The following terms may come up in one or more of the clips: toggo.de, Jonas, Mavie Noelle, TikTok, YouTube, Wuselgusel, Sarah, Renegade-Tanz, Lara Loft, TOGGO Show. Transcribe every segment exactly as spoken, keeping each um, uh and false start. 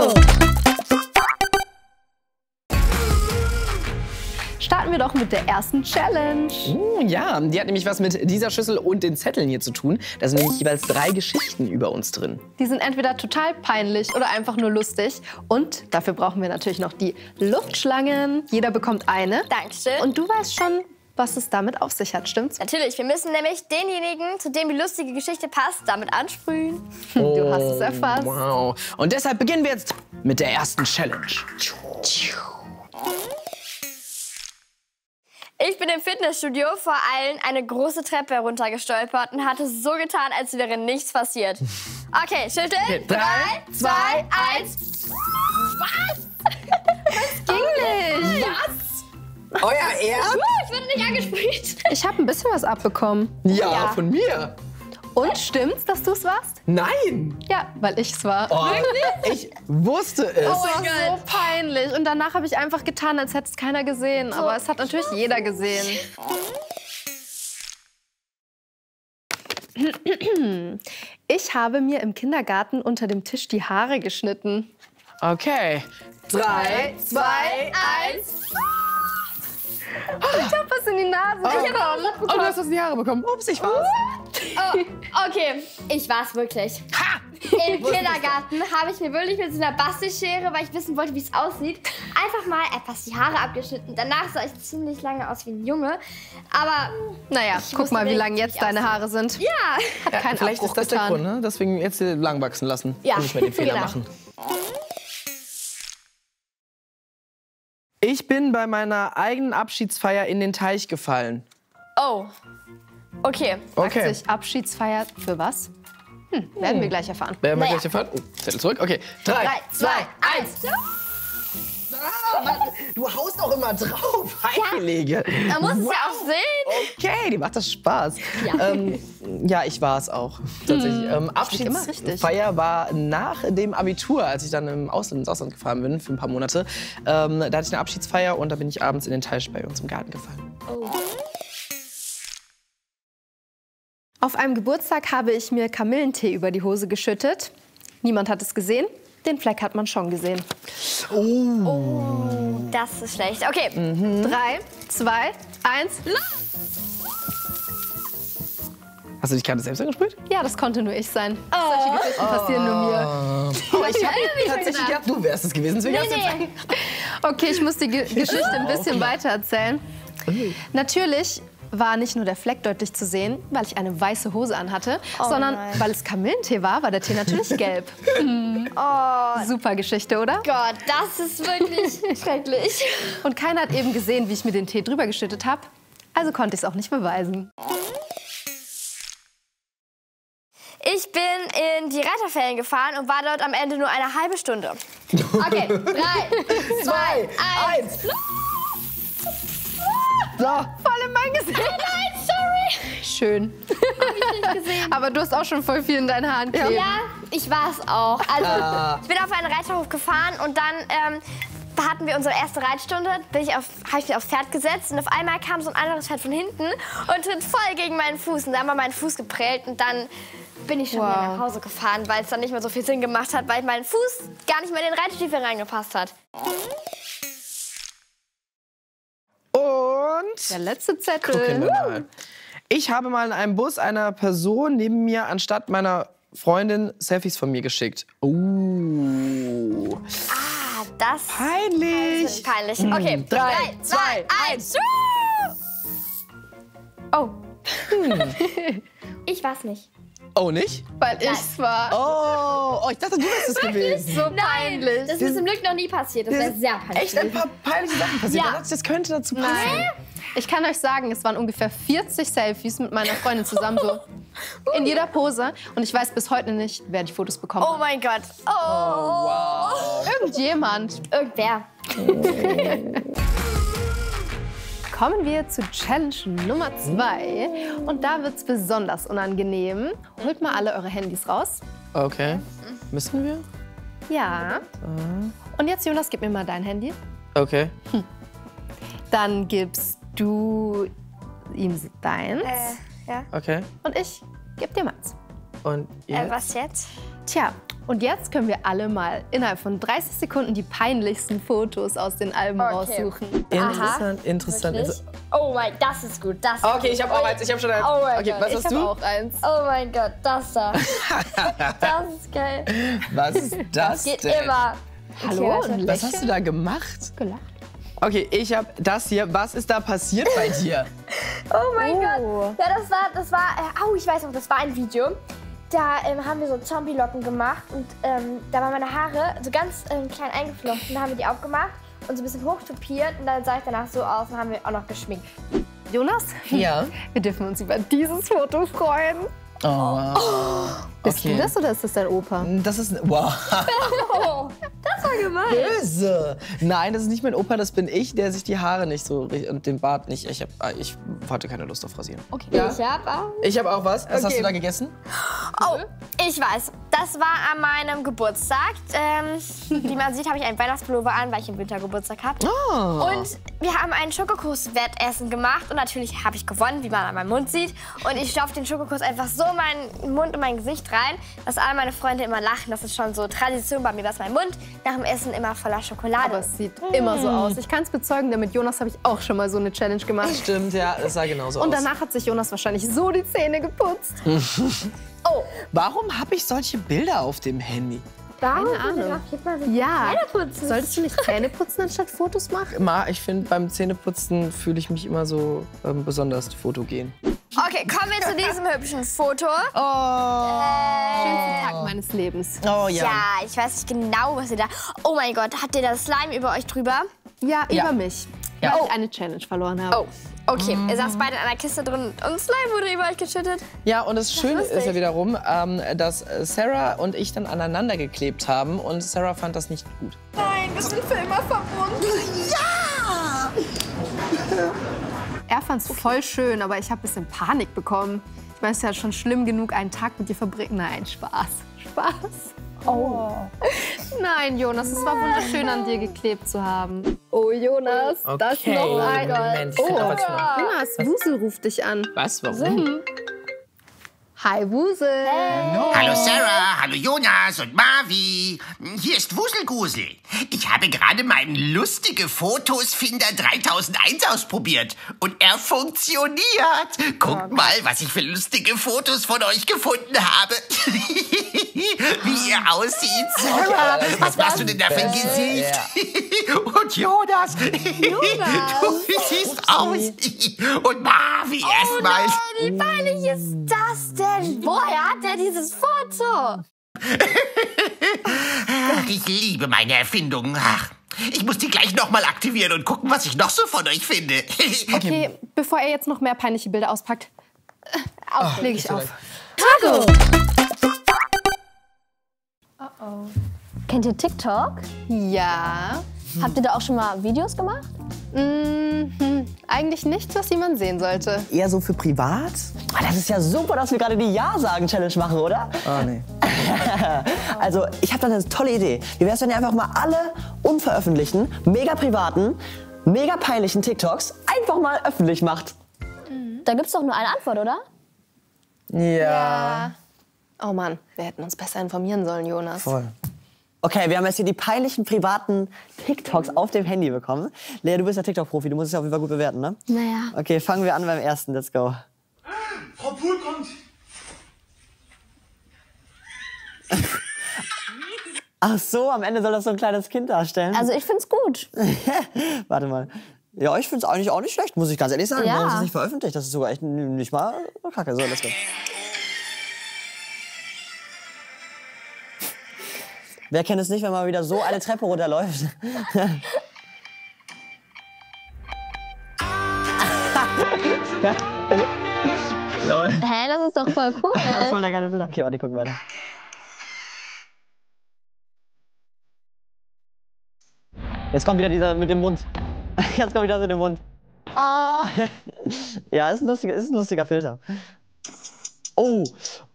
Show! Starten wir doch mit der ersten Challenge. Uh, ja, die hat nämlich was mit dieser Schüssel und den Zetteln hier zu tun. Da sind nämlich jeweils drei Geschichten über uns drin. Die sind entweder total peinlich oder einfach nur lustig. Und dafür brauchen wir natürlich noch die Luftschlangen. Jeder bekommt eine. Dankeschön. Und du weißt schon, was es damit auf sich hat, stimmt's? Natürlich, wir müssen nämlich denjenigen, zu dem die lustige Geschichte passt, damit ansprühen. Oh, du hast es erfasst. Wow. Und deshalb beginnen wir jetzt mit der ersten Challenge. Ich bin im Fitnessstudio vor allen eine große Treppe heruntergestolpert und hatte so getan, als wäre nichts passiert. Okay, schütteln. drei, zwei, eins. Was? Was ging nicht? Was? Euer Ernst? Ich wurde nicht angespielt. Ich habe ein bisschen was abbekommen. Ja, ja, von mir. Und stimmt's, dass du es warst? Nein. Ja, weil ich es war. Oh, ich wusste es. Oh, oh mein Gott. So peinlich. Und danach habe ich einfach getan, als hätte es keiner gesehen. So. Aber es hat natürlich jeder gesehen. Ich habe mir im Kindergarten unter dem Tisch die Haare geschnitten. Okay. drei, zwei, eins. Ich hab was in die Nase oh. bekommen. Oh, du hast was in die Haare bekommen. Ups, ich war's. Oh, okay, ich war's wirklich. Ha! Im Kindergarten habe ich mir wirklich mit so einer Bastelschere, weil ich wissen wollte, wie es aussieht, einfach mal etwas die Haare abgeschnitten. Danach sah ich ziemlich lange aus wie ein Junge. Aber naja, guck mal, wie lang jetzt deine Haare sind. Ja, hat ja, keinen vielleicht Abbruch ist das getan. Der Grund, ne? Deswegen jetzt lang wachsen lassen ja. und nicht mehr den Fehler genau. machen. Ich bin bei meiner eigenen Abschiedsfeier in den Teich gefallen. Oh, okay. Okay. Sagt sich Abschiedsfeier für was? Hm, werden hm. wir gleich erfahren. Werden wir naja. gleich erfahren? Oh, Zettel zurück, okay. drei, zwei, eins. Du haust auch immer drauf, Heilige. Ja, man muss wow. es ja auch sehen. Okay, die macht das Spaß. Ja, ähm, ja ich war es auch. Tatsächlich. Hm. Ähm, Abschiedsfeier war nach dem Abitur, als ich dann im Ausland, ins Ausland gefahren bin für ein paar Monate. Ähm, da hatte ich eine Abschiedsfeier und da bin ich abends in den Teich bei uns im Garten gefallen. Oh. Auf einem Geburtstag habe ich mir Kamillentee über die Hose geschüttet. Niemand hat es gesehen. Den Fleck hat man schon gesehen. Oh, oh das ist schlecht. Okay, mhm. drei, zwei, eins, los! Hast du dich gerade selbst angesprüht? Ja, das konnte nur ich sein. Oh. Solche Geschichten passieren oh. nur mir. Oh, ich habe tatsächlich gedacht, du wärst es gewesen. Nee, nee. Okay, ich muss die Ge Geschichte ein bisschen okay. weiter erzählen. Okay. Natürlich war nicht nur der Fleck deutlich zu sehen, weil ich eine weiße Hose anhatte, oh sondern nein. weil es Kamillentee war, war der Tee natürlich gelb. Mm. Oh, super Geschichte, oder? Gott, das ist wirklich schrecklich. Und keiner hat eben gesehen, wie ich mir den Tee drüber geschüttet habe, also konnte ich es auch nicht beweisen. Ich bin in die Reiterferien gefahren und war dort am Ende nur eine halbe Stunde. Okay, drei, zwei, eins, los! So. Voll in mein Gesicht. Nein, nein, sorry. Schön. Hab ich nicht gesehen. Aber du hast auch schon voll viel in deinen Haaren kleben. Ja, ich war es auch. Also, ich bin auf einen Reiterhof gefahren und dann ähm, hatten wir unsere erste Reitstunde. Bin ich auf, hab ich mich aufs Pferd gesetzt und auf einmal kam so ein anderes Pferd von hinten und tritt voll gegen meinen Fuß. Und da haben wir meinen Fuß geprellt und dann bin ich schon wow. wieder nach Hause gefahren, weil es dann nicht mehr so viel Sinn gemacht hat, weil mein Fuß gar nicht mehr in den Reitstiefel reingepasst hat. Der letzte Zettel. Guck, ich habe mal in einem Bus einer Person neben mir anstatt meiner Freundin Selfies von mir geschickt. Oh. Ah, das peinlich. ist peinlich. Okay, drei, zwei, eins. Oh. Hm. Ich war's nicht. Oh, nicht? Weil ich's war. Oh, oh, ich dachte, du wärst es gewesen. So peinlich. Nein, das ist zum Glück noch nie passiert. Das wäre sehr peinlich. Echt ein paar peinliche Sachen passiert. Ja. Das könnte dazu passen. Nein. Ich kann euch sagen, es waren ungefähr vierzig Selfies mit meiner Freundin zusammen, so in jeder Pose. Und ich weiß bis heute nicht, wer die Fotos bekommen hat. Oh mein Gott. Oh. Oh, wow. Irgendjemand. Irgendwer. Kommen wir zu Challenge Nummer zwei. Und da wird's besonders unangenehm. Holt mal alle eure Handys raus. Okay. Müssen wir? Ja. Und jetzt, Jonas, gib mir mal dein Handy. Okay. Hm. Dann gibst du ihm deins. Äh, ja. Okay. Und ich geb dir meins. Und jetzt? Äh, was jetzt? Tja, Und jetzt können wir alle mal innerhalb von dreißig Sekunden die peinlichsten Fotos aus den Alben okay. raussuchen. Interessant, aha, interessant. Wirklich? Oh mein, das ist gut. Das okay, ich habe auch eins. Ich habe schon eins. Oh mein okay, Gott. Was hast ich du? Ich habe auch eins. Oh mein Gott, das da. Das ist geil. Was ist das, das geht denn? Immer. Hallo, okay, was hast du da gemacht? Gelacht. Okay, ich habe das hier. Was ist da passiert bei dir? Oh mein oh. Gott. Ja, das war, das war, äh, oh, ich weiß noch, das war ein Video. Da ähm, haben wir so Zombie-Locken gemacht und ähm, da waren meine Haare so ganz ähm, klein eingeflochten. Da haben wir die aufgemacht und so ein bisschen hochtopiert und dann sah ich danach so aus und haben wir auch noch geschminkt. Jonas? Ja? Wir dürfen uns über dieses Foto freuen. Oh. Oh. Bist okay. du das oder ist das dein Opa? Das ist... Wow. Oh, das war gemein. Böse. Nein, das ist nicht mein Opa, das bin ich, der sich die Haare nicht so... und den Bart nicht... Ich, hab, ich hatte keine Lust auf Rasieren. Okay. Ja. Ich hab auch... Ich hab auch was. Was okay. hast du da gegessen? Oh, ich weiß. Das war an meinem Geburtstag. Ähm, wie man sieht, habe ich einen Weihnachtspullover an, weil ich einen Wintergeburtstag habe. Oh. Und wir haben ein Schokokuss-Wettessen gemacht. Und natürlich habe ich gewonnen, wie man an meinem Mund sieht. Und ich stopfe den Schokokuss einfach so meinen Mund und mein Gesicht rein, dass all meine Freunde immer lachen. Das ist schon so Tradition bei mir, dass mein Mund nach dem Essen immer voller Schokolade ist. Aber es sieht mm. immer so aus. Ich kann es bezeugen, denn mit Jonas habe ich auch schon mal so eine Challenge gemacht. Stimmt, ja, es sah genauso aus. Und danach aus. Hat sich Jonas wahrscheinlich so die Zähne geputzt. Oh. Warum habe ich solche Bilder auf dem Handy? Warum? Keine Ahnung. Mal ja. Solltest du nicht Zähne putzen, anstatt Fotos machen? Ich finde, beim Zähneputzen fühle ich mich immer so ähm, besonders fotogen. Okay, kommen wir zu diesem hübschen Foto. Oh. Äh, schönsten Tag meines Lebens. Oh ja. Ja, ich weiß nicht genau, was ihr da... Oh mein Gott, hat ihr das Slime über euch drüber? Ja, ja. über mich. Ja. Weil oh. ich eine Challenge verloren habe. Oh. Okay, ihr saßt beide in einer Kiste drin und Slime wurde über euch geschüttet. Ja, und das Schöne ist ja wiederum, ähm, dass Sarah und ich dann aneinander geklebt haben und Sarah fand das nicht gut. Nein, wir sind für immer verbunden. Ja! Er fand es voll schön, aber ich habe ein bisschen Panik bekommen. Ich meine, es ist ja schon schlimm genug, einen Tag mit dir verbringen. Nein, Spaß. Spaß. Oh. Nein, Jonas, es war wunderschön, an dir geklebt zu haben. Oh, Jonas, okay. das ist noch ein Moment. Oh, Jonas, Wusel ruft dich an. Was, warum? Mhm. Hi, Wusel. Hallo. Hallo, Sarah, hallo, Jonas und Mavie. Hier ist Wuselgusel. Ich habe gerade meinen lustige Fotosfinder dreitausendeins ausprobiert. Und er funktioniert. Guckt okay. mal, was ich für lustige Fotos von euch gefunden habe. Wie ihr aussieht, Sarah. Was machst du denn da für ein Gesicht? Und Jonas. Jonas. Du siehst Upsi. aus. Und Mavie oh erstmal. No, wie peinlich ist das denn? Woher hat er dieses Foto? Ach, ich liebe meine Erfindungen. Ach, ich muss die gleich nochmal aktivieren und gucken, was ich noch so von euch finde. Okay, bevor er jetzt noch mehr peinliche Bilder auspackt, auf, oh, lege ich auf. Toggo! Oh oh. Kennt ihr TikTok? Ja. Hm. Habt ihr da auch schon mal Videos gemacht? Mhm, eigentlich nichts, was jemand sehen sollte. Eher so für privat? Oh, das ist ja super, dass wir gerade die Ja-Sagen-Challenge machen, oder? Ah, oh, nee. Also, ich habe da eine tolle Idee. Wie wär's, wenn ihr einfach mal alle unveröffentlichten, mega privaten, mega peinlichen TikToks einfach mal öffentlich macht? Mhm. Da gibt's doch nur eine Antwort, oder? Ja. ja. Oh Mann, wir hätten uns besser informieren sollen, Jonas. Voll. Okay, wir haben jetzt hier die peinlichen privaten TikToks auf dem Handy bekommen. Lea, du bist ja TikTok-Profi, du musst es ja auf jeden Fall gut bewerten, ne? Naja. Okay, fangen wir an beim ersten, let's go. Frau Pool kommt! Ach so, am Ende soll das so ein kleines Kind darstellen. Also ich find's gut. Warte mal. Ja, ich find's eigentlich auch nicht schlecht, muss ich ganz ehrlich sagen. Ja. Warum ist das nicht veröffentlicht? Das ist sogar echt nicht mal kacke. So, let's go. Wer kennt es nicht, wenn man wieder so eine Treppe runterläuft? Hä, das ist doch voll cool. Das ist voll der geile Bilder. Okay, warte, gucken weiter. Jetzt kommt wieder dieser mit dem Mund. Jetzt kommt wieder so mit dem Mund. Ah. Ja, ist ein lustiger, ist ein lustiger Filter. Oh.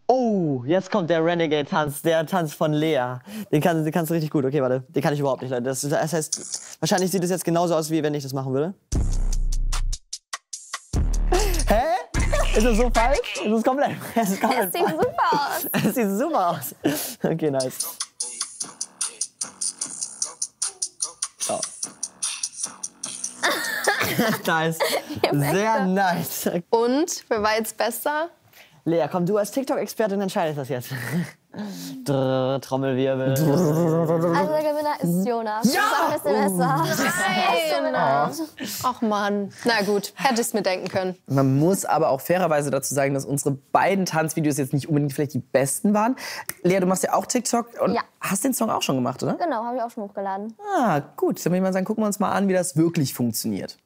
Oh, jetzt kommt der Renegade-Tanz, der Tanz von Lea. Den, kann, den kannst du richtig gut. Okay, warte, den kann ich überhaupt nicht, Leute. Das, das heißt, wahrscheinlich sieht es jetzt genauso aus, wie wenn ich das machen würde. Hä? Ist es so falsch? Ist es komplett? Es, ist komplett es sieht falsch. super aus. Es sieht super aus. Okay, nice. Oh. Nice. Sehr nice. Und, wer war jetzt besser? Lea, komm, du als TikTok-Expertin entscheidest das jetzt. Drrr, Trommelwirbel. Also der Gewinner ist Jonas. Ja! Das ist auch ein bisschen besser. Nein! Ach Mann. Na gut, hätte ich es mir denken können. Man muss aber auch fairerweise dazu sagen, dass unsere beiden Tanzvideos jetzt nicht unbedingt vielleicht die besten waren. Lea, du machst ja auch TikTok und ja. hast den Song auch schon gemacht, oder? Genau, habe ich auch schon hochgeladen. Ah, gut. Dann würde ich mal sagen, gucken wir uns mal an, wie das wirklich funktioniert.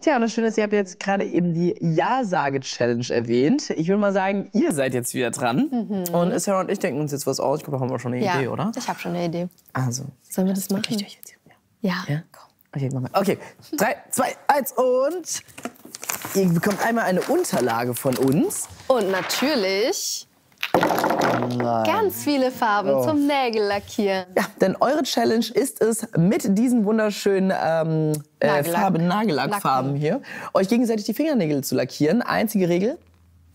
Tja, und das Schöne ist, ihr habt jetzt gerade eben die Ja-Sage-Challenge erwähnt. Ich würde mal sagen, ihr seid jetzt wieder dran. Mhm. Und Sarah und ich denken uns jetzt was aus. Ich glaube, da haben wir schon eine ja, Idee, oder? Ich habe schon eine Idee. Also. Sollen wir das machen? Okay, ich tue jetzt hier. Ja. Ja? Komm. Okay, mach mal. Okay, drei, zwei, eins und... Ihr bekommt einmal eine Unterlage von uns. Und natürlich... Nein. Ganz viele Farben oh. zum Nägellackieren. Ja, denn eure Challenge ist es, mit diesen wunderschönen ähm, äh, Farben, Nagellackfarben hier, euch gegenseitig die Fingernägel zu lackieren. Einzige Regel?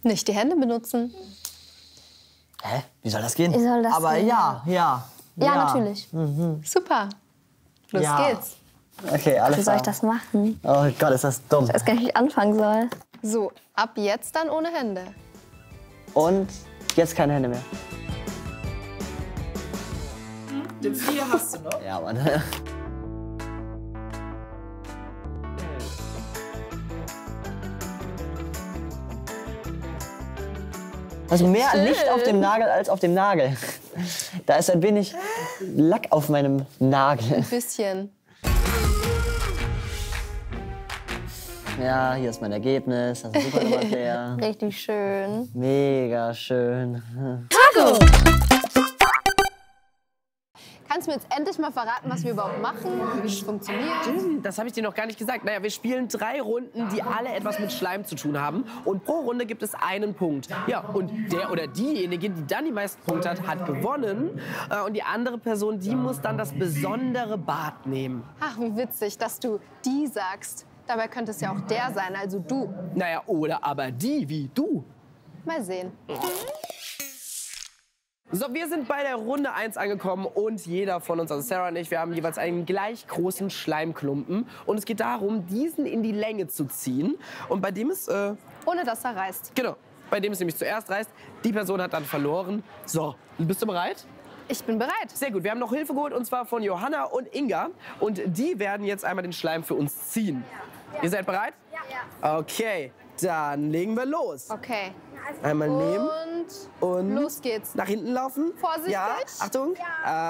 Nicht die Hände benutzen. Hä? Wie soll das gehen? Wie soll das Aber gehen? Ja, ja, ja. Ja, natürlich. Mhm. Super. Los ja. geht's. Okay, alles klar. Wie soll ich das machen? Oh Gott, ist das dumm. Ich weiß gar nicht, wie ich anfangen soll. So, ab jetzt dann ohne Hände. Und... Jetzt keine Hände mehr. Den Vier hast du noch? Ja, Mann. Also mehr Schön. Licht auf dem Nagel als auf dem Nagel. Da ist ein wenig Lack auf meinem Nagel. Ein bisschen. Ja, hier ist mein Ergebnis. Das ist super gemacht, Lea. Richtig schön. Mega schön. Toggo! Kannst du mir jetzt endlich mal verraten, was wir überhaupt machen, wie es funktioniert? Das habe ich dir noch gar nicht gesagt. Naja, wir spielen drei Runden, die alle etwas mit Schleim zu tun haben. Und pro Runde gibt es einen Punkt. Ja, und der oder diejenige, die dann die meisten Punkte hat, hat gewonnen. Und die andere Person, die muss dann das besondere Bad nehmen. Ach, wie witzig, dass du die sagst. Dabei könnte es ja auch der sein, also du. Naja, oder aber die wie du. Mal sehen. So, wir sind bei der Runde eins angekommen und jeder von uns, also Sarah und ich, wir haben jeweils einen gleich großen Schleimklumpen. Und es geht darum, diesen in die Länge zu ziehen. Und bei dem ist... Äh, Ohne, dass er reißt. Genau. Bei dem es nämlich zuerst reißt. Die Person hat dann verloren. So, bist du bereit? Ich bin bereit. Sehr gut. Wir haben noch Hilfe geholt, und zwar von Johanna und Inga. Und die werden jetzt einmal den Schleim für uns ziehen. Ja. Ja. Ihr seid bereit? Ja. Okay, dann legen wir los. Okay. Einmal nehmen. Und, und los geht's. Nach hinten laufen. Vorsichtig. Ja, Achtung. Ja.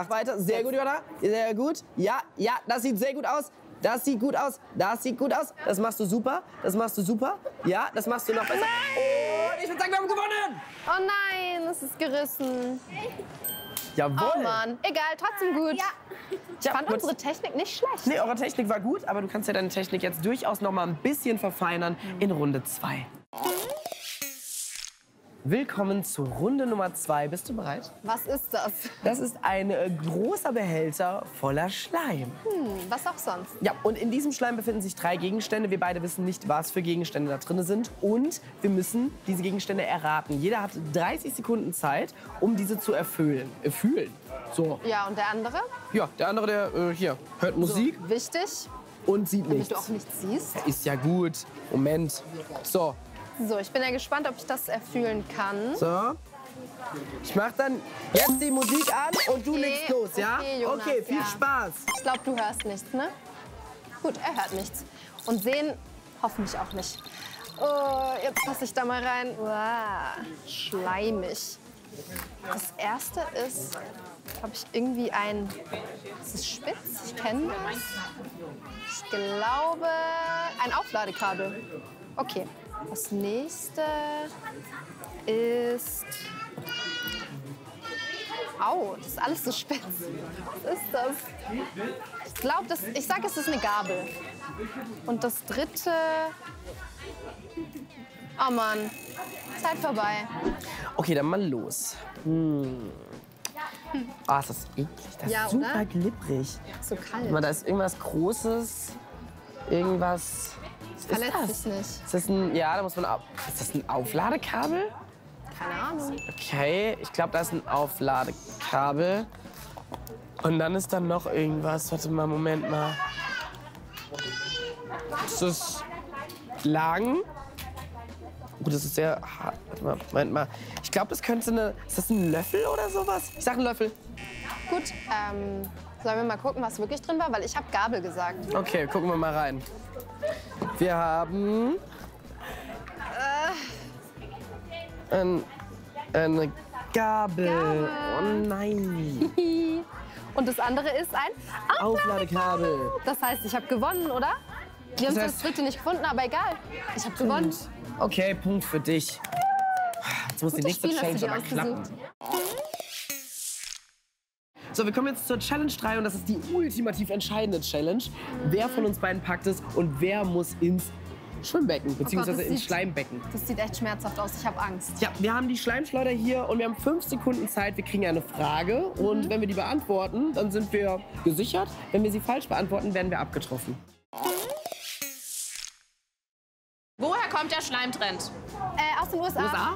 Ach, weiter. Sehr gut, Johanna. Sehr gut. Ja, ja, das sieht sehr gut aus. Das sieht gut aus. Das sieht gut aus. Das machst du super. Das machst du super. Ja, das machst du noch besser. Und ich würde sagen, wir haben gewonnen. Oh nein, es ist gerissen. Jawohl. Oh Mann, egal, trotzdem gut. Ja. Ich fand ja, unsere Technik nicht schlecht. Nee, eure Technik war gut, aber du kannst ja deine Technik jetzt durchaus noch mal ein bisschen verfeinern in Runde zwei. Willkommen zur Runde Nummer zwei. Bist du bereit? Was ist das? Das ist ein äh, großer Behälter voller Schleim. Hm, was auch sonst. Ja, und in diesem Schleim befinden sich drei Gegenstände. Wir beide wissen nicht, was für Gegenstände da drin sind. Und wir müssen diese Gegenstände erraten. Jeder hat dreißig Sekunden Zeit, um diese zu erfüllen. Erfüllen. So. Ja, und der andere? Ja, der andere, der äh, hier hört Musik. So, wichtig. Und sieht Damit nichts. Damit du auch nichts siehst. Ist ja gut. Moment. So. So, ich bin ja gespannt, ob ich das erfüllen kann. So. Ich mach dann jetzt die Musik an und du okay, legst los, ja? Okay, Jonas, okay viel ja. Spaß. Ich glaube, du hörst nichts, ne? Gut, er hört nichts. Und sehen hoffentlich auch nicht. Oh, jetzt passe ich da mal rein. Wow, schleimig. Das erste ist, habe ich irgendwie ein... Das ist spitz, ich kenne das. Ich glaube, ein Aufladekabel. Okay. Das nächste ist... Au, das ist alles so spitz. Was ist das? Ich glaube, das, ich sage, es ist eine Gabel. Und das dritte... Oh Mann, Zeit vorbei. Okay, dann mal los. Hm. Ah, oh, ist das eklig. Das ja, ist super oder? Glibberig. So kalt. Aber da ist irgendwas Großes, irgendwas... Was verletzt ist das? Nicht. Ist das ein, ja, da muss man... Ist das ein Aufladekabel? Keine Ahnung. Okay, ich glaube, da ist ein Aufladekabel. Und dann ist da noch irgendwas. Warte mal, Moment mal. Ist das lang? Oh, das ist sehr hart. Warte mal, Moment mal. Ich glaube, das könnte eine... Ist das ein Löffel oder sowas? Ich sag einen Löffel. Gut, ähm, sollen wir mal gucken, was wirklich drin war? Weil ich habe Gabel gesagt. Okay, gucken wir mal rein. Wir haben... Äh, ein, eine Gabel. Gabel. Oh nein. Und das andere ist ein Aufladekabel. Aufladekabel. Das heißt, ich habe gewonnen, oder? Wir haben das heißt, das dritte nicht gefunden, aber egal. Ich habe gewonnen. Okay, Punkt für dich. Jetzt muss die nächste Challenge aber klappen. So, wir kommen jetzt zur Challenge drei und das ist die ultimativ entscheidende Challenge. Mhm. Wer von uns beiden packt es und wer muss ins Schwimmbecken bzw. ins sieht, Schleimbecken. Das sieht echt schmerzhaft aus, ich habe Angst. Ja, wir haben die Schleimschleuder hier und wir haben fünf Sekunden Zeit, wir kriegen eine Frage mhm. und wenn wir die beantworten, dann sind wir gesichert. Wenn wir sie falsch beantworten, werden wir abgetroffen. Woher kommt der Schleimtrend? Äh, aus den U S A. U S A?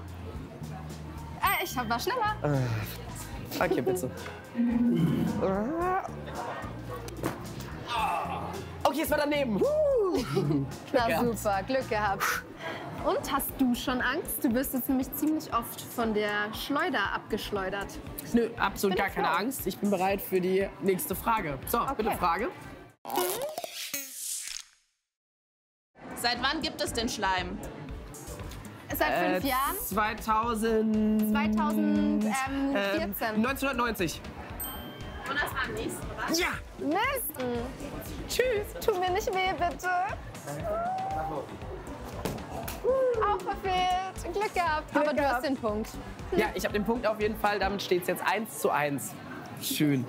Äh, ich war schneller. Äh, okay, bitte. Okay, es war daneben. Na ja. Super, Glück gehabt. Und hast du schon Angst? Du wirst jetzt nämlich ziemlich oft von der Schleuder abgeschleudert. Nö, absolut gar keine Angst. Ich bin bereit für die nächste Frage. So, okay. Bitte Frage. Seit wann gibt es den Schleim? Seit äh, fünf Jahren? zweitausend... zweitausendvierzehn. Ähm, neunzehnhundertneunzig. Und das war am nächsten, oder? Ja! Nächsten! Tschüss! Tu mir nicht weh, bitte! Auch verfehlt! Glück gehabt! Glück Aber du gehabt. hast den Punkt. Hm. Ja, ich habe den Punkt auf jeden Fall. Damit steht es jetzt eins zu eins. Schön.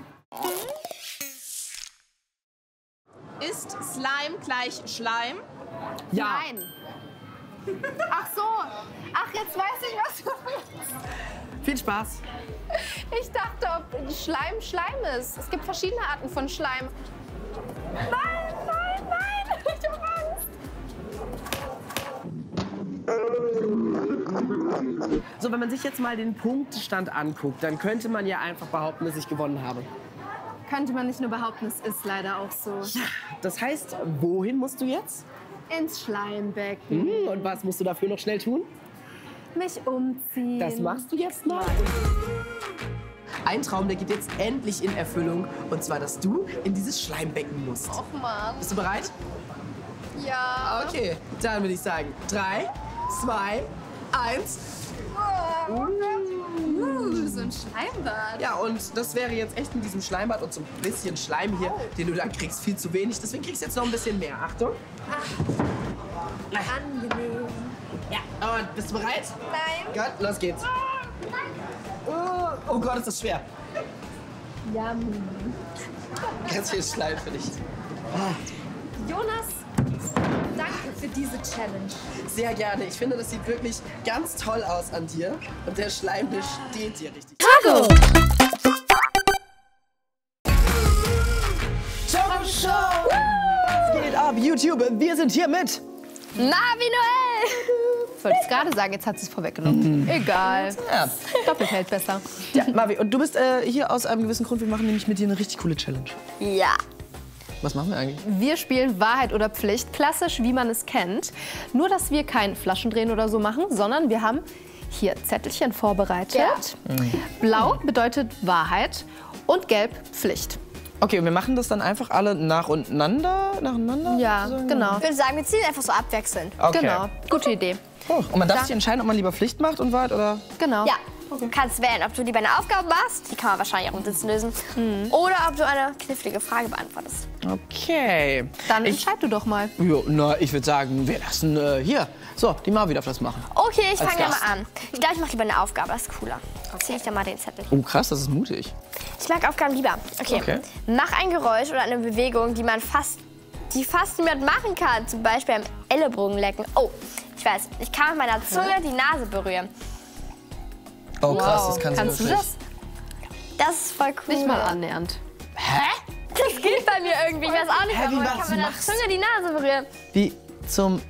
Ist Slime gleich Schleim? Ja. Nein. Ach so. Ach, jetzt weiß ich, was du willst. Viel Spaß. Ich dachte, ob Schleim Schleim ist. Es gibt verschiedene Arten von Schleim. Nein, nein, nein. Ich hab Angst. So, wenn man sich jetzt mal den Punktestand anguckt, dann könnte man ja einfach behaupten, dass ich gewonnen habe. Könnte man nicht nur behaupten, es ist leider auch so. Ja, das heißt, wohin musst du jetzt? Ins Schleimbecken. Hm, und was musst du dafür noch schnell tun? Mich umziehen. Das machst du jetzt noch? Ein Traum, der geht jetzt endlich in Erfüllung. Und zwar, dass du in dieses Schleimbecken musst. Och Mann. Bist du bereit? Ja. Okay, dann würde ich sagen, drei, zwei, eins. Oh. Uh, so ein Schleimbad. Ja, und das wäre jetzt echt in diesem Schleimbad und so ein bisschen Schleim hier, oh. den du dann kriegst, viel zu wenig. Deswegen kriegst du jetzt noch ein bisschen mehr. Achtung. Ach. Angenehm. Ja, und bist du bereit? Nein. Gott, los geht's. Oh, oh, oh Gott, ist das schwer. Yum. Ganz viel Schleim für dich. Oh. Jonas, danke für diese Challenge. Sehr gerne. Ich finde, das sieht wirklich ganz toll aus an dir. Und der Schleim, der steht dir richtig. TOGGO! TOGGO Show! Was geht ab, YouTube? Wir sind hier mit Mavie Noelle! Ich wollte es gerade sagen, jetzt hat sie es vorweggenommen. Mhm. Egal. Ja. Doppelt hält besser. Ja, Mavie, und du bist äh, hier aus einem gewissen Grund. Wir machen nämlich mit dir eine richtig coole Challenge. Ja. Was machen wir eigentlich? Wir spielen Wahrheit oder Pflicht, klassisch, wie man es kennt. Nur, dass wir kein Flaschendrehen oder so machen, sondern wir haben hier Zettelchen vorbereitet. Ja. Mhm. Blau bedeutet Wahrheit und gelb Pflicht. Okay, und wir machen das dann einfach alle nach nacheinander? nacheinander ja, sozusagen? Genau. Ich würde sagen, wir ziehen einfach so abwechselnd. Okay. Genau, gute Idee. Oh, und man darf da sich entscheiden, ob man lieber Pflicht macht und Wahrheit oder? Genau. Ja. Okay. Du kannst wählen, ob du lieber eine Aufgabe machst, die kann man wahrscheinlich auch mit Sitzen lösen, mhm. oder ob du eine knifflige Frage beantwortest. Okay. Dann ich, entscheid du doch mal. Jo, na, ich würde sagen, wir lassen äh, hier. So, die Mavie darf das machen. Okay, ich fange ja mal an. Ich glaube, ich mache lieber eine Aufgabe, das ist cooler. Okay. Zieh ich da mal den Zettel. Oh, krass, das ist mutig. Ich mag Aufgaben lieber. Okay. okay. Mach ein Geräusch oder eine Bewegung, die man fast, die fast niemand machen kann. Zum Beispiel am Ellenbogen lecken. Oh, Ich weiß, ich kann mit meiner Zunge die Nase berühren. Oh krass, wow. das kannst, kannst du das? Das ist voll cool. Nicht mal annähernd. Hä? Das geht bei mir irgendwie, ich weiß auch nicht, warum. Ich kann mit der Zunge die Nase berühren. Wie zum...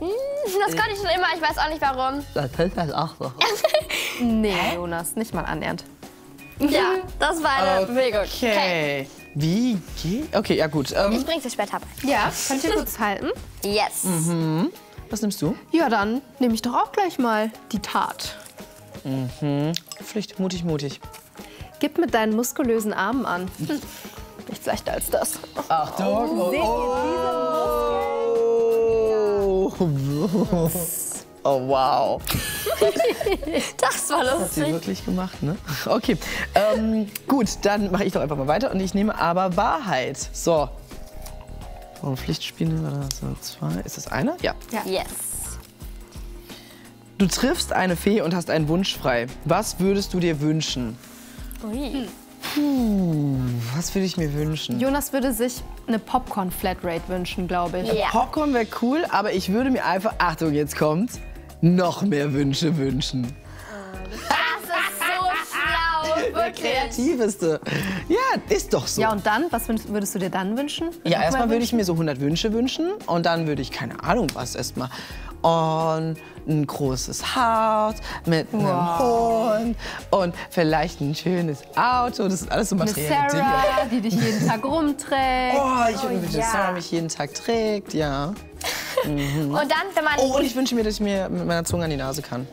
Das konnte ich schon immer, ich weiß auch nicht warum. Das ist das auch so. Nee, Jonas, nicht mal annähernd. Ja, das war eine okay. Bewegung. Okay. Wie geht? Okay, ja gut. Ähm, ich bring's dir später ab. Ja, könnt ihr kurz halten? Yes. Mhm. Was nimmst du? Ja, dann nehme ich doch auch gleich mal die Tat. Mhm. Pflicht, mutig, mutig. Gib mit deinen muskulösen Armen an. Hm. Nichts leichter als das. Achtung! Oh, seht ihr diese Muskeln? Ja. Oh, wow. Das war lustig. Das hat sie wirklich gemacht, ne? Okay, ähm, gut, dann mache ich doch einfach mal weiter und ich nehme aber Wahrheit. So. Warum Pflichtspiele oder so zwei? Ist das einer? Ja. Ja. Yes. Du triffst eine Fee und hast einen Wunsch frei. Was würdest du dir wünschen? Ui. Puh, was würde ich mir wünschen? Jonas würde sich eine Popcorn-Flatrate wünschen, glaube ich. Ja. Popcorn wäre cool, aber ich würde mir einfach, Achtung, jetzt kommt's, noch mehr Wünsche wünschen. Das ist so schlau, wirklich. Der kreativste. Ja, ist doch so. Ja, und dann, was würdest du dir dann wünschen? Ja, erstmal würde ich mir so hundert Wünsche wünschen und dann würde ich, keine Ahnung was, erstmal. Und ein großes Haus mit einem wow. Hund und vielleicht ein schönes Auto. Das sind alles so materielle Dinge. Sarah, die dich jeden Tag rumträgt. Oh, ich oh, wünsche, dass ja. Sarah mich jeden Tag trägt, ja. Mhm. Und dann, wenn man oh, und ich wünsche mir, dass ich mir mit meiner Zunge an die Nase kann.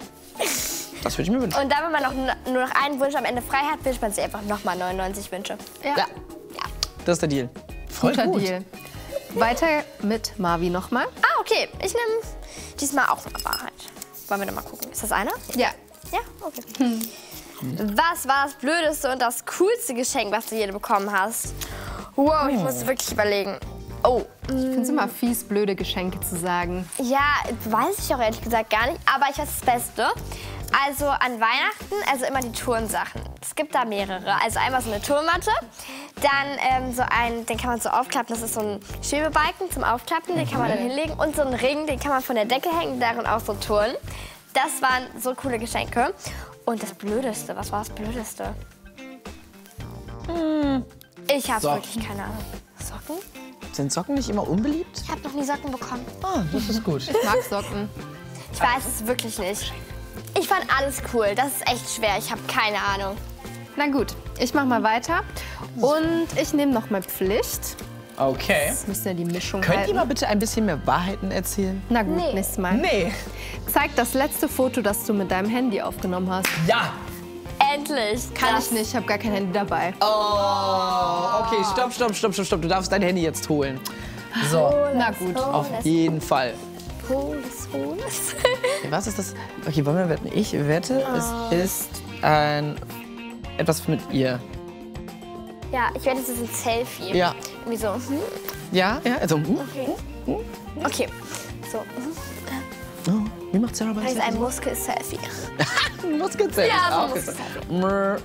Das würde ich mir wünschen. Und dann, wenn man noch, nur noch einen Wunsch am Ende frei hat, wünscht man sich einfach nochmal neunundneunzig Wünsche. Ja. ja. Das ist der Deal. Voll Guter gut. Deal. Weiter mit Mavie nochmal. Ah, okay. Ich nehme diesmal auch eine Wahrheit. Wollen wir noch mal gucken. Ist das einer? Ja. Ja? Okay. Hm. Was war das blödeste und das coolste Geschenk, was du je bekommen hast? Wow, ich muss wirklich überlegen. Oh. Ich finde es immer fies, blöde Geschenke zu sagen. Ja, weiß ich auch ehrlich gesagt gar nicht. Aber ich weiß das Beste. Also an Weihnachten, also immer die Turnsachen. Es gibt da mehrere. Also einmal so eine Turnmatte, dann ähm, so einen, den kann man so aufklappen. Das ist so ein Schwebebalken zum Aufklappen, den kann man dann hinlegen. Und so einen Ring, den kann man von der Decke hängen, darin auch so turnen. Das waren so coole Geschenke. Und das Blödeste, was war das Blödeste? Hm, ich habe wirklich keine Ahnung. Socken? Sind Socken nicht immer unbeliebt? Ich habe noch nie Socken bekommen. Ah, das ist gut. Ich mag Socken. Ich weiß es wirklich nicht. Ich fand alles cool. Das ist echt schwer. Ich habe keine Ahnung. Na gut, ich mach mal weiter. Und ich nehme noch mal Pflicht. Okay. Das müssen ja die Mischung halten. Könnt ihr mal bitte ein bisschen mehr Wahrheiten erzählen? Na gut, nee. nächstes Mal. Nee. Zeig das letzte Foto, das du mit deinem Handy aufgenommen hast. Ja. Endlich. Kann das. ich nicht. Ich habe gar kein Handy dabei. Oh. Okay, stopp, stopp, stopp, stopp, stopp. Du darfst dein Handy jetzt holen. So. Oh, na gut. Oh, auf jeden Fall. Holes, holes. Was ist das? Okay, wollen wir wetten? Ich wette, oh. es ist ein etwas mit ihr. Ja, ich wette, es ist ein Selfie. Ja. Irgendwie so. Hm. Ja, ja, also. Hm, okay. Hm, hm. okay. So. Hm. Oh, wie macht Sarah bei das? Das ist ein Muskel-Selfie. Ein Muskel-Selfie. Ja, so Muskel-Selfie.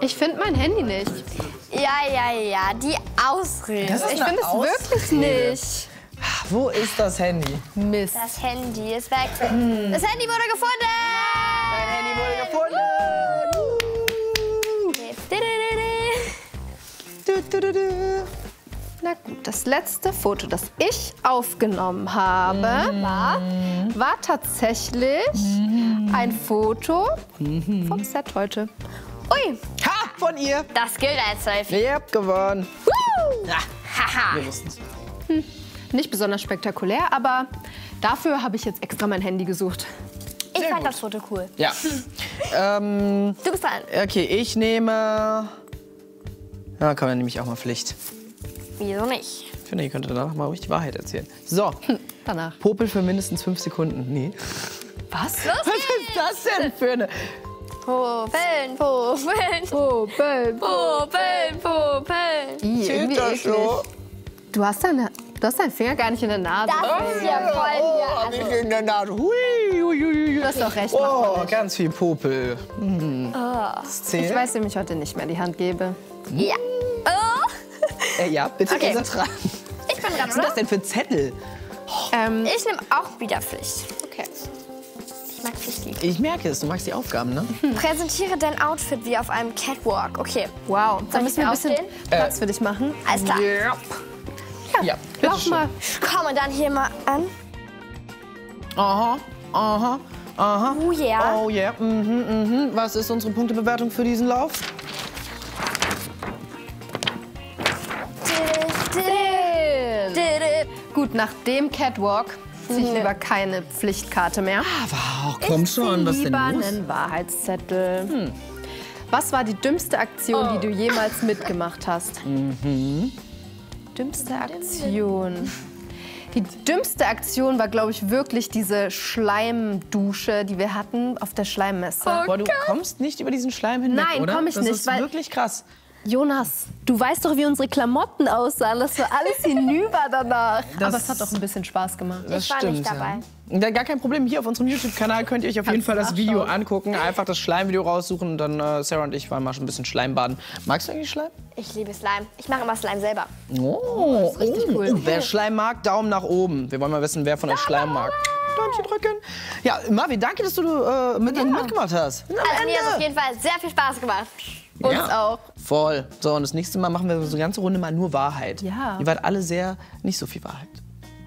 Ich finde mein Handy nicht. Ja, ja, ja, die Ausrede. Ich finde es wirklich nicht. Wo ist das Handy? Mist. Das Handy ist weg. Hm. Das Handy wurde gefunden! Dein Handy wurde gefunden! Na gut, das letzte Foto, das ich aufgenommen habe, mhm. war, war tatsächlich mhm. ein Foto mhm. vom Set heute. Ui! Ha! Von ihr! Das gilt als Selfie. Ihr habt gewonnen. Woo! Ja. Haha! Wir wissen's. Hm. Nicht besonders spektakulär, aber dafür habe ich jetzt extra mein Handy gesucht. Ich fand das Foto cool. Ja. ähm, du bist dran. Okay, ich nehme... Na komm, dann nehme ich auch mal Pflicht. Wieso nicht? Ich finde, ihr könntet danach mal ruhig die Wahrheit erzählen. So. Danach. Popel für mindestens fünf Sekunden. Nee. Was? Los Was ist das denn für eine... Popeln, Popeln, Popeln, Popeln, Popeln. Irgendwie so. Du hast deine... Du hast deinen Finger gar nicht in der Nase. Das ist ja voll oh, also. hab ich in der Nase. Hui, hui, hui. Du hast doch recht. Oh, ganz viel Popel. Hm. Oh. Ich weiß nämlich heute nicht mehr die Hand gebe. Ja. Oh. Äh, ja, bitte okay. dran. Ich bin dran. Was sind das denn für Zettel? Oh. Ähm, ich nehme auch wieder Pflicht. Okay. Ich mag Pflichtlied. Ich merke es, du magst die Aufgaben, ne? Hm. Präsentiere dein Outfit wie auf einem Catwalk. Okay. Wow. Dann müssen wir ein bisschen Platz äh. für dich machen. Alles klar. Yep. Ja, ja. Lauf mal. Komm, und dann hier mal an. Aha, aha, aha. Oh yeah. Oh yeah. Mhm, mhm. Was ist unsere Punktebewertung für diesen Lauf? Gut, nach dem Catwalk ziehe ich lieber keine Pflichtkarte mehr. Aber auch, komm schon, was denn los? Ich ziehe lieber einen Wahrheitszettel. Hm. Was war die dümmste Aktion, oh. die du jemals mitgemacht hast? Mhm. Dümmste Aktion. Die dümmste Aktion war, glaube ich, wirklich diese Schleimdusche, die wir hatten auf der Schleimmesse. Oh, boah, du kommst nicht über diesen Schleim hinweg, oder? Nein, komme ich nicht. Das ist wirklich krass. Jonas, du weißt doch, wie unsere Klamotten aussahen. Das war alles hinüber danach. Das Aber es hat doch ein bisschen Spaß gemacht. Das ich war stimmt, nicht dabei. Ja. Gar kein Problem. Hier auf unserem YouTube-Kanal könnt ihr euch auf Kannst jeden Fall das Video schauen. angucken. Einfach das Schleimvideo raussuchen. Und dann äh, Sarah und ich waren mal schon ein bisschen Schleimbaden. Magst du eigentlich Schleim? Ich liebe Slime. Ich mache immer Slime selber. Oh, oh das ist richtig oh. cool. Wer Schleim mag, Daumen nach oben. Wir wollen mal wissen, wer von euch Schleim mag. Däumchen drücken. Ja, Mavie, danke, dass du äh, mit ja. mitgemacht hast. Na, also mir hat auf jeden Fall sehr viel Spaß gemacht. Uns ja. auch. Voll. So, und das nächste Mal machen wir so eine ganze Runde mal nur Wahrheit. Ja. Ihr wart alle sehr, nicht so viel Wahrheit.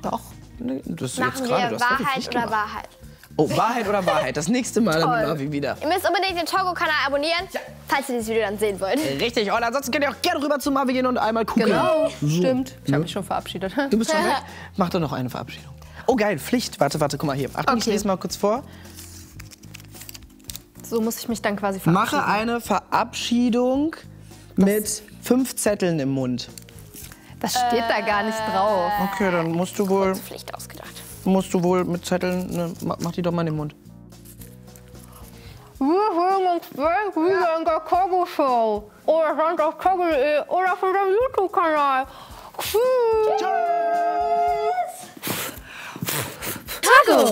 Doch. Das ist machen jetzt gerade, wir das Wahrheit oder gemacht. Wahrheit? Oh, Wahrheit oder Wahrheit. Das nächste Mal dann wieder. Ihr müsst unbedingt den Toggo-Kanal abonnieren, ja. falls ihr dieses Video dann sehen wollt. Richtig. Und ansonsten könnt ihr auch gerne rüber zu Mavie gehen und einmal gucken. Genau. So. Stimmt. Ich ja. habe mich schon verabschiedet. Du bist schon weg? Mach doch noch eine Verabschiedung. Oh, geil. Pflicht. Warte, warte. Guck mal hier. Achtung, okay. Ich lese mal kurz vor. So muss ich mich dann quasi verabschieden. Mache eine Verabschiedung das mit fünf Zetteln im Mund. Das steht äh, da gar nicht drauf. Okay, dann musst du wohl. Pflicht ausgedacht. Musst du wohl mit Zetteln. Ne, mach die doch mal in den Mund. Wir hören uns gleich wieder in der TOGGO Show. Oder sonst auf toggo punkt de oder auf unserem YouTube-Kanal. Tschüss! TOGGO!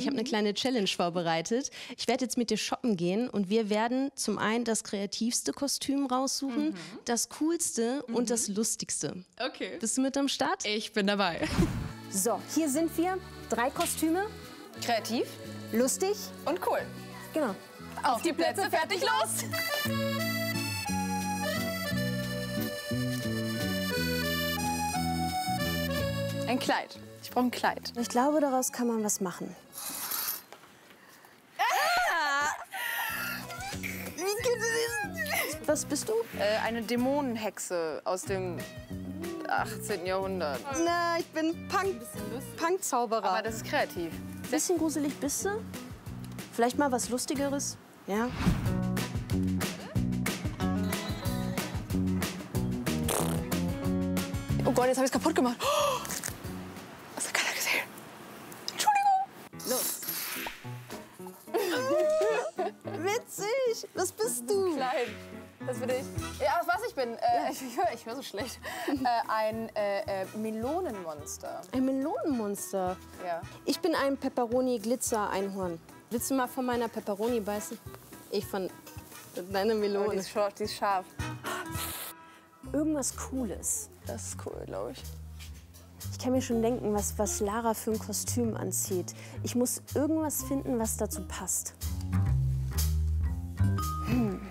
Ich habe eine kleine Challenge vorbereitet. Ich werde jetzt mit dir shoppen gehen und wir werden zum einen das kreativste Kostüm raussuchen, mhm. das coolste mhm. und das lustigste. Okay. Bist du mit am Start? Ich bin dabei. So, hier sind wir. Drei Kostüme. Kreativ, lustig und cool. Genau. Auf, Auf die Plätze, Plätze, fertig, los! Ein Kleid. Ich brauche ein Kleid. Ich glaube, daraus kann man was machen. Was bist du? Äh, eine Dämonenhexe aus dem achtzehnten Jahrhundert. Na, ich bin Punk, Punk-Zauberer. Aber das ist kreativ. Ein bisschen gruselig bist du? Vielleicht mal was Lustigeres? Ja. Oh Gott, jetzt habe ich es kaputt gemacht. Das hat keiner gesehen. Entschuldigung. Los. Witzig. Was bist du? Klein. Das bin ich. Ja, was ich bin. Äh, ja. Ich, ich höre ich hör so schlecht. äh, ein äh, äh, Melonenmonster. Ein Melonenmonster? Ja. Ich bin ein Pepperoni-Glitzer-Einhorn. Willst du mal von meiner Pepperoni beißen? Ich von deiner Melone. Oh, die, ist scharf, die ist scharf. Irgendwas Cooles. Das ist cool, glaube ich. Ich kann mir schon denken, was, was Lara für ein Kostüm anzieht. Ich muss irgendwas finden, was dazu passt. Hm.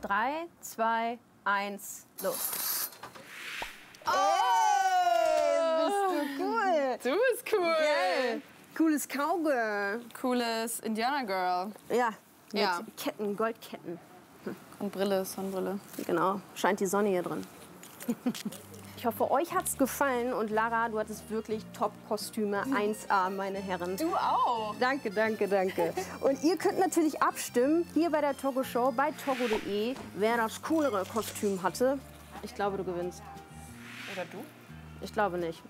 Drei, zwei, eins, los. Oh! Hey, bist du cool. Du bist cool. Yeah. Cooles Cowgirl. Cooles Indianer Girl. Ja, mit ja. Ketten, Goldketten. Und Brille, Sonnenbrille. Genau, scheint die Sonne hier drin. Ich hoffe, euch hat's gefallen. Und Lara, du hattest wirklich Top-Kostüme, eins A, meine Herren. Du auch. Danke, danke, danke. Und ihr könnt natürlich abstimmen, hier bei der TOGGO Show, bei toggo punkt de, wer das coolere Kostüm hatte. Ich glaube, du gewinnst. Oder du? Ich glaube nicht.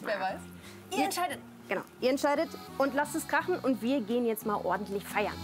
Wer weiß? Ihr entscheidet. Genau, ihr entscheidet und lasst es krachen. Und wir gehen jetzt mal ordentlich feiern.